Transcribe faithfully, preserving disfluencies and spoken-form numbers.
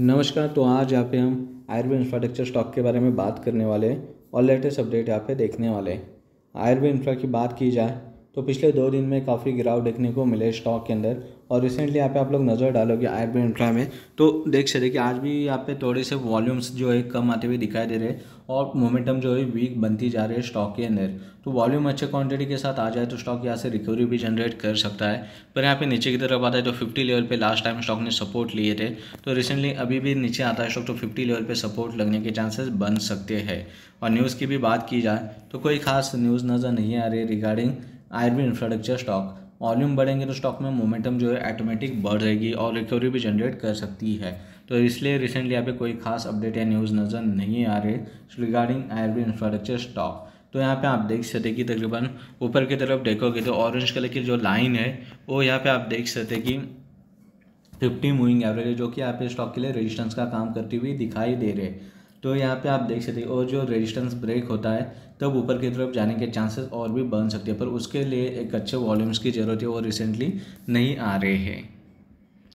नमस्कार। तो आज यहाँ पे हम I R B infrastructure stock के बारे में बात करने वाले हैं और लेटेस्ट अपडेट यहाँ पे देखने वाले हैं। आई आर बी इन्फ्रा की बात की जाए तो पिछले दो दिन में काफ़ी गिरावट देखने को मिले स्टॉक के अंदर, और रिसेंटली यहाँ पे आप लोग नज़र डालोगे आई आर बी इन्फ्रा में तो देख सकते कि आज भी यहाँ पे थोड़े से वॉल्यूम्स जो है कम आते हुए दिखाई दे रहे हैं और मोमेंटम जो है वीक बनती जा रही है स्टॉक के अंदर। तो वॉल्यूम अच्छे क्वांटिटी के साथ आ जाए तो स्टॉक यहाँ से रिकवरी भी जनरेट कर सकता है, पर यहाँ पे नीचे की तरफ आता है तो फिफ्टी लेवल पे लास्ट टाइम स्टॉक ने सपोर्ट लिए थे, तो रिसेंटली अभी भी नीचे आता है स्टॉक तो फिफ्टी लेवल पे सपोर्ट लगने के चांसेस बन सकते हैं। और न्यूज़ की भी बात की जाए तो कोई खास न्यूज़ नज़र नहीं आ रही regarding I R B infrastructure stock. Volume बढ़ेंगे तो स्टॉक में मोमेंटम जो है ऑटोमेटिक बढ़ रहेगी और रिकवरी भी जनरेट कर सकती है, तो इसलिए रिसेंटली यहाँ पे कोई खास अपडेट या न्यूज़ नज़र नहीं आ रही regarding I R B infrastructure stock. तो यहाँ पे आप देख सकते कि तकरीबन ऊपर की तरफ देखोगे तो ऑरेंज कलर की जो लाइन है वो यहाँ पर आप देख सकते कि फिफ्टी मूविंग एवरेज जो कि यहाँ पे स्टॉक के लिए रेजिस्टेंस का काम करती हुई दिखाई दे रहे। तो यहाँ पे आप देख सकते हैं और जो रेजिस्टेंस ब्रेक होता है तब ऊपर की तरफ जाने के चांसेस और भी बन सकते हैं, पर उसके लिए एक अच्छे वॉल्यूम्स की ज़रूरत है और रिसेंटली नहीं आ रहे हैं।